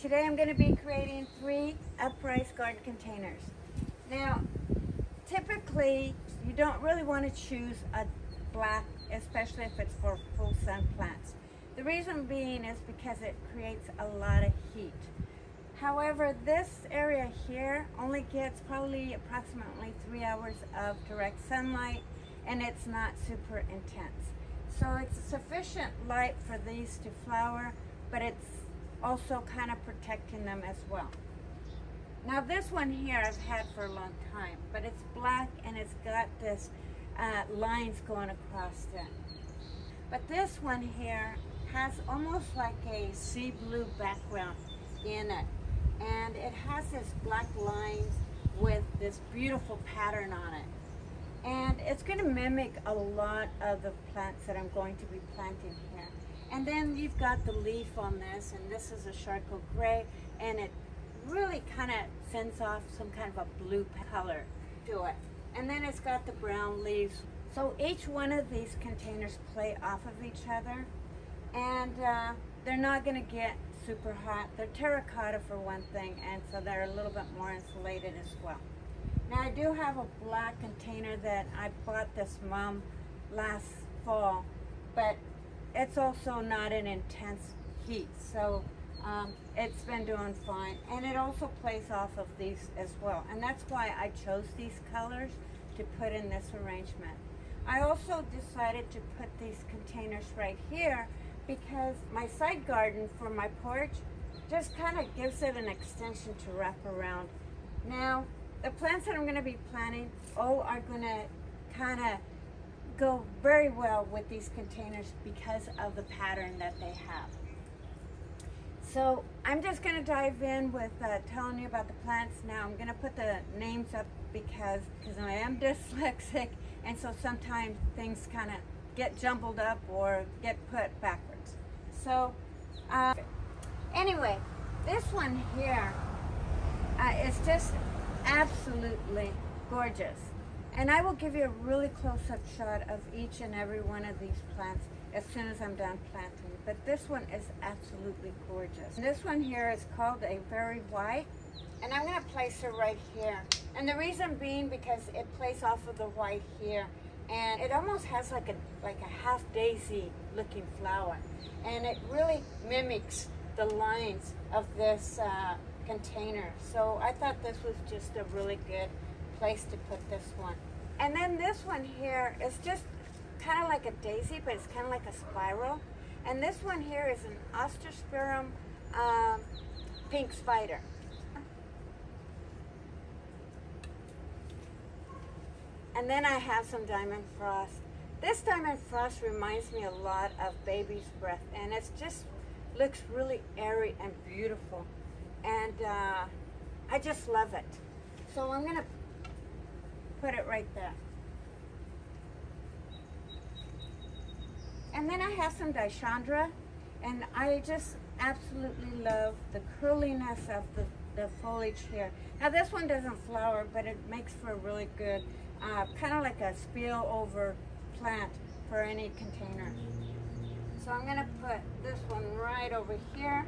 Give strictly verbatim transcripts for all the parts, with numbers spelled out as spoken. Today I'm going to be creating three upright garden containers. Now, typically you don't really want to choose a black, especially if it's for full sun plants. The reason being is because it creates a lot of heat. However, this area here only gets probably approximately three hours of direct sunlight, and it's not super intense. So it's sufficient light for these to flower, but it's also kind of protecting them as well. Now this one here I've had for a long time, but it's black and it's got this uh, lines going across it. But this one here has almost like a sea blue background in it. And it has this black lines with this beautiful pattern on it. And it's going to mimic a lot of the plants that I'm going to be planting here. And then you've got the leaf on this, and this is a charcoal gray, and it really kind of sends off some kind of a blue color to it. And then it's got the brown leaves. So each one of these containers play off of each other, and uh, they're not going to get super hot. They're terracotta for one thing, and so they're a little bit more insulated as well. Now I do have a black container that I bought this mom last fall, but it's also not an intense heat, so um, it's been doing fine. And it also plays off of these as well, and that's why I chose these colors to put in this arrangement. I also decided to put these containers right here because my side garden for my porch just kind of gives it an extension to wrap around. Now, the plants that I'm going to be planting all are going to kind of go very well with these containers because of the pattern that they have. So I'm just going to dive in with uh, telling you about the plants. Now I'm going to put the names up because because I am dyslexic, and so sometimes things kind of get jumbled up or get put backwards. So uh, anyway, this one here uh, is just absolutely gorgeous, and I will give you a really close-up shot of each and every one of these plants as soon as I'm done planting, but this one is absolutely gorgeous. And this one here is called a Fairy White, and I'm going to place her right here, and the reason being because it plays off of the white here, and it almost has like a like a half daisy looking flower, and it really mimics the lines of this uh, container. So I thought this was just a really good place to put this one. And then this one here is just kind of like a daisy, but it's kind of like a spiral. And this one here is an Osteospermum um, pink spider. And then I have some Diamond Frost. This Diamond Frost reminds me a lot of Baby's Breath, and it just looks really airy and beautiful. And uh, I just love it. So I'm going to put it right there. And then I have some Dichondra, and I just absolutely love the curliness of the, the foliage here. Now this one doesn't flower, but it makes for a really good, uh, kind of like a spill over plant for any container. So I'm going to put this one right over here.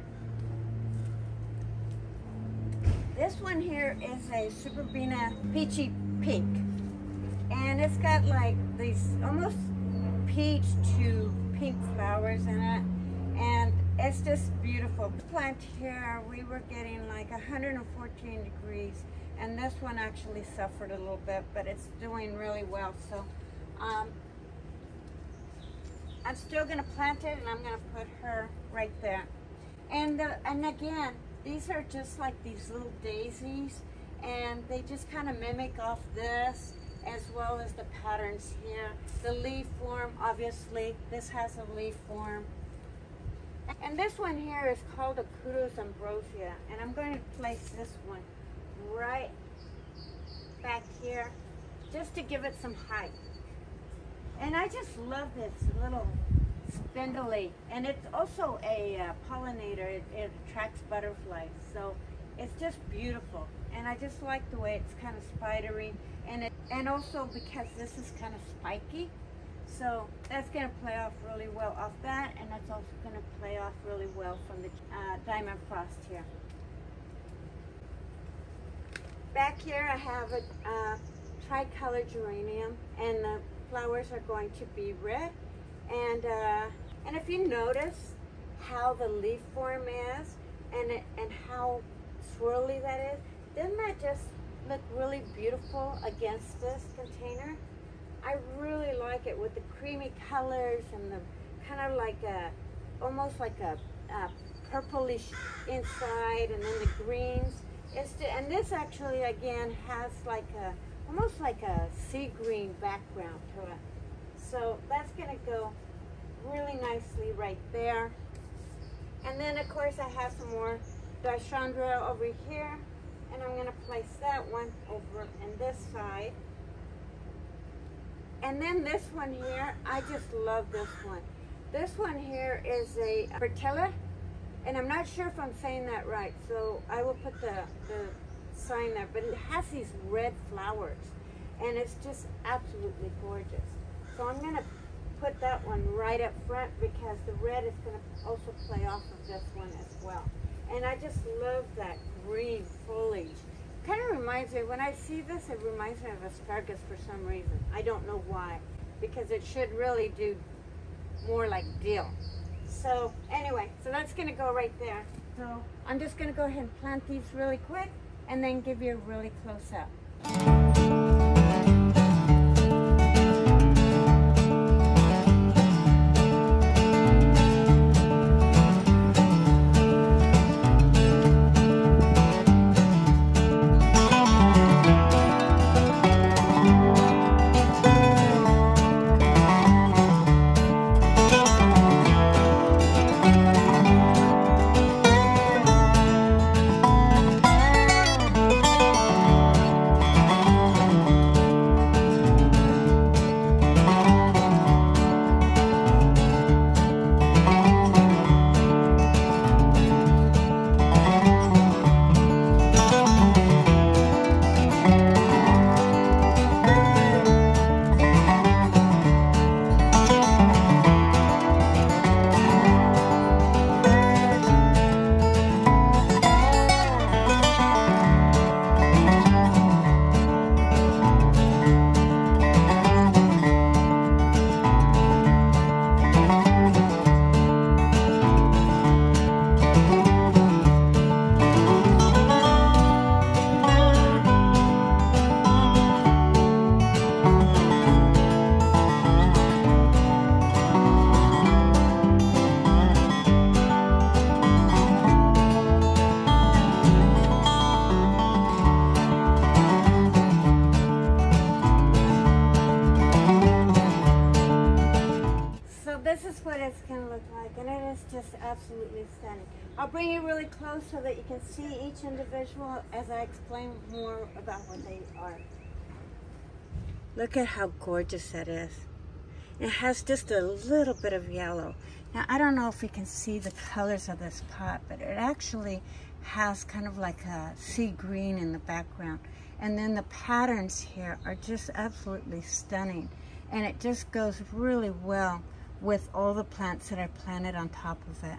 This one here is a Superbena Peachy Pink, and it's got like these almost peach to pink flowers in it, and it's just beautiful. This plant here, we were getting like one hundred fourteen degrees, and this one actually suffered a little bit, but it's doing really well. So um, I'm still going to plant it, and I'm going to put her right there. And, the, and again, these are just like these little daisies, and they just kind of mimic off this as well as the patterns here. The leaf form, obviously, this has a leaf form. And this one here is called a Kudos Ambrosia, and I'm going to place this one right back here just to give it some height. And I just love this little spindly, and it's also a uh, pollinator. It, it attracts butterflies, so it's just beautiful. And I just like the way it's kind of spidery, and it, and also because this is kind of spiky, So that's going to play off really well off that, and that's also going to play off really well from the uh, Diamond Frost here. Back here I have a uh, tricolor geranium, and the flowers are going to be red. And uh, and if you notice how the leaf form is, and it, and how swirly that is, doesn't that just look really beautiful against this container? I really like it with the creamy colors and the kind of like a, almost like a, a purplish inside, and then the greens. It's just, and this actually again has like a, almost like a sea green background to it. So that's gonna go really nicely right there. And then of course I have some more Dichondra over here, and I'm gonna place that one over in this side. And then this one here, I just love this one. This one here is a Bertella, and I'm not sure if I'm saying that right, so I will put the, the sign there, but it has these red flowers, and it's just absolutely gorgeous. So I'm gonna put that one right up front because the red is gonna also play off of this one as well. And I just love that green foliage. Kind of reminds me, when I see this, it reminds me of asparagus for some reason. I don't know why, because it should really do more like dill. So anyway, so that's gonna go right there. So I'm just gonna go ahead and plant these really quick and then give you a really close up. Absolutely stunning. I'll bring you really close so that you can see each individual as I explain more about what they are. Look at how gorgeous that is. It has just a little bit of yellow. Now I don't know if you can see the colors of this pot, but it actually has kind of like a sea green in the background. And then the patterns here are just absolutely stunning. And it just goes really well with all the plants that I planted on top of it.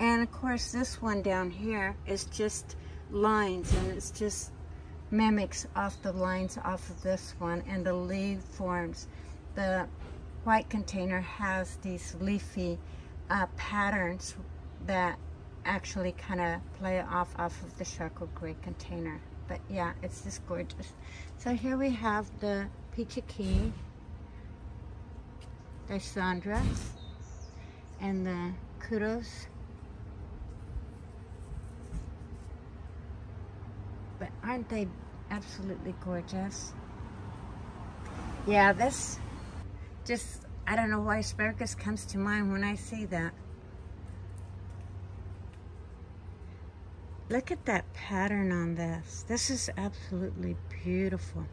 And of course this one down here is just lines, and it's just mimics off the lines off of this one, and the leaf forms. The white container has these leafy uh, patterns that actually kind of play off off of the charcoal gray container. But yeah, it's just gorgeous. So here we have the Peachy Keen, Dichondra, and the Kudos. But aren't they absolutely gorgeous? Yeah, this just, I don't know why asparagus comes to mind when I see that. Look at that pattern on this. This is absolutely beautiful.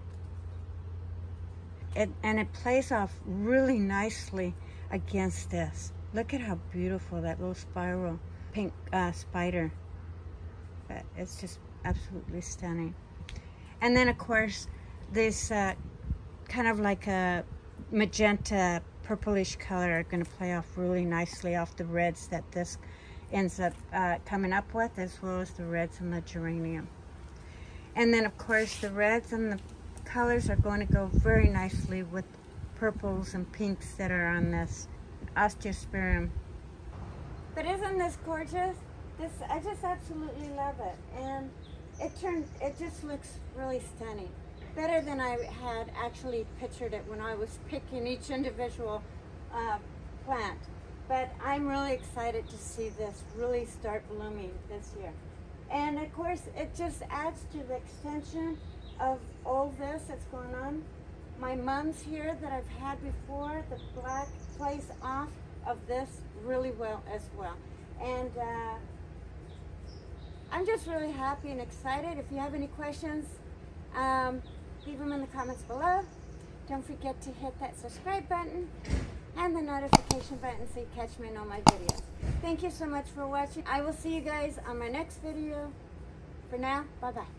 It, and it plays off really nicely against this. Look at how beautiful that little spiral pink uh, spider. But it's just absolutely stunning. And then of course this uh, kind of like a magenta, purplish color are going to play off really nicely off the reds that this ends up uh, coming up with, as well as the reds and the geranium. And then of course the reds and the colors are going to go very nicely with purples and pinks that are on this osteospermum. But isn't this gorgeous? This, I just absolutely love it, and it turned, it just looks really stunning. Better than I had actually pictured it when I was picking each individual uh, plant. But I'm really excited to see this really start blooming this year. And of course, it just adds to the extension of all this that's going on. My mums here that I've had before, the black plays off of this really well as well. And uh, I'm just really happy and excited. If you have any questions, um, leave them in the comments below. Don't forget to hit that subscribe button and the notification button so you catch me in all my videos. Thank you so much for watching. I will see you guys on my next video. For now, bye-bye.